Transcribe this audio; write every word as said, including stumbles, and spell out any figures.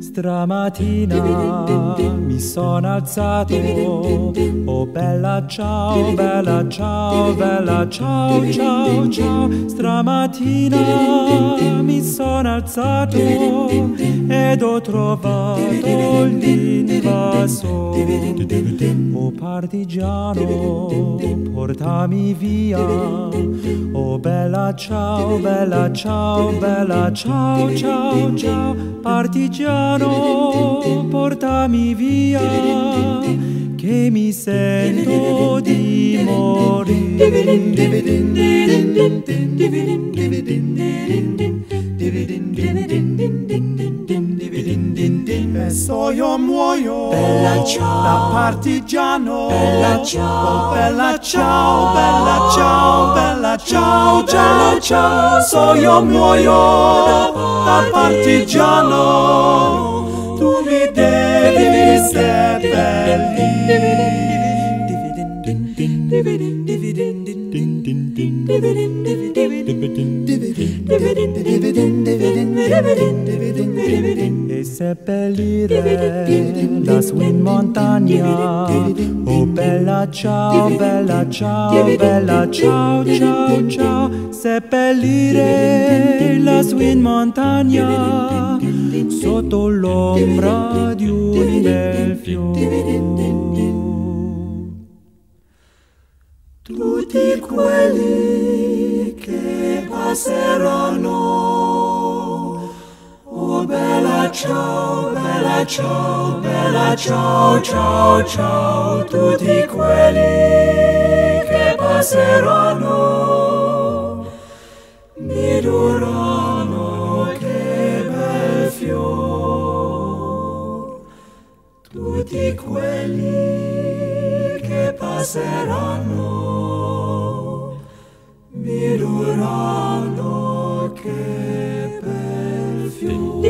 Stramattina mi sono alzato, oh bella ciao, bella ciao, bella ciao, ciao, ciao. Stramattina mi sono alzato ed ho trovato l'invasore. Oh partigiano, portami via, oh bella ciao, bella ciao, bella ciao, ciao, ciao. Partigiano, portami via, che mi sento di morire. Adesso io muoio, bella ciao, da partigiano, bella ciao, bella ciao, bella ciao, bella ciao, ciao, ciao. So io muoio da partigiano. E seppellire la sua in montagna, oh bella ciao, bella ciao, bella ciao, ciao, ciao. Seppellire la sua in montagna sotto l'ombra di un bel fiore. Tutti quelli che passeranno, oh bella ciao, bella ciao, bella ciao, ciao, ciao. Tutti quelli che passeranno mi diranno che bel fior. Tutti quelli che passeranno mi diranno che bel fiore.